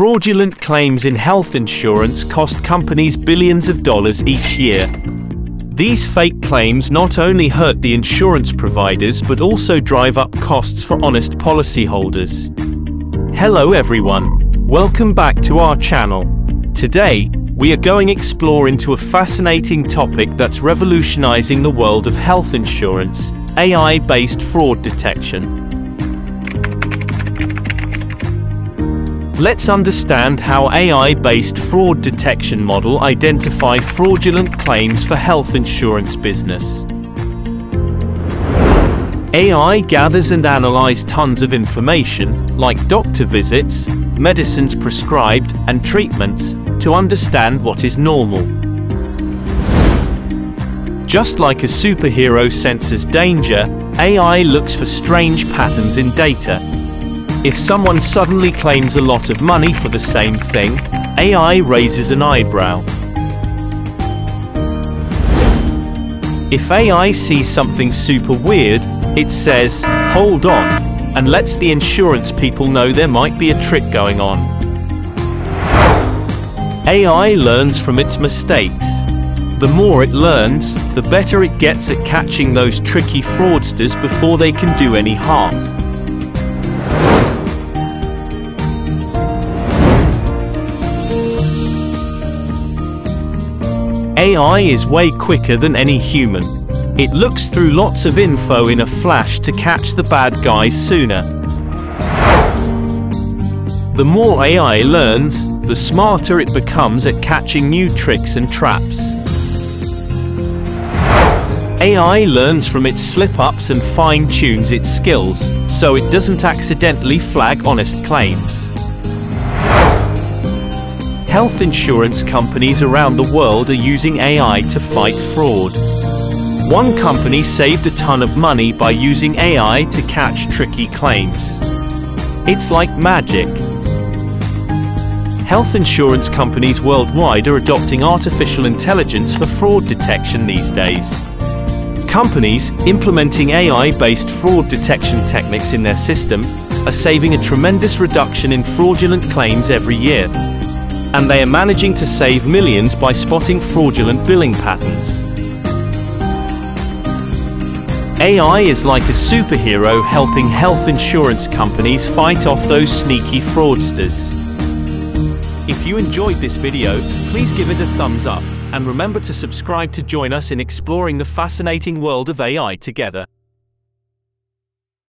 Fraudulent claims in health insurance cost companies billions of dollars each year. These fake claims not only hurt the insurance providers but also drive up costs for honest policyholders. Hello everyone, welcome back to our channel. Today, we are going to explore into a fascinating topic that's revolutionizing the world of health insurance, AI-based fraud detection. Let's understand how AI-based fraud detection model identify fraudulent claims for health insurance business. AI gathers and analyzes tons of information, like doctor visits, medicines prescribed, and treatments, to understand what is normal. Just like a superhero senses danger, AI looks for strange patterns in data. If someone suddenly claims a lot of money for the same thing, AI raises an eyebrow. If AI sees something super weird, it says, "Hold on," and lets the insurance people know there might be a trick going on. AI learns from its mistakes. The more it learns, the better it gets at catching those tricky fraudsters before they can do any harm. AI is way quicker than any human. It looks through lots of info in a flash to catch the bad guys sooner. The more AI learns, the smarter it becomes at catching new tricks and traps. AI learns from its slip-ups and fine-tunes its skills, so it doesn't accidentally flag honest claims. Health insurance companies around the world are using AI to fight fraud. One company saved a ton of money by using AI to catch tricky claims. It's like magic. Health insurance companies worldwide are adopting artificial intelligence for fraud detection these days. Companies implementing AI-based fraud detection techniques in their system are saving a tremendous reduction in fraudulent claims every year. And they are managing to save millions by spotting fraudulent billing patterns. AI is like a superhero helping health insurance companies fight off those sneaky fraudsters. If you enjoyed this video, please give it a thumbs up, and remember to subscribe to join us in exploring the fascinating world of AI together.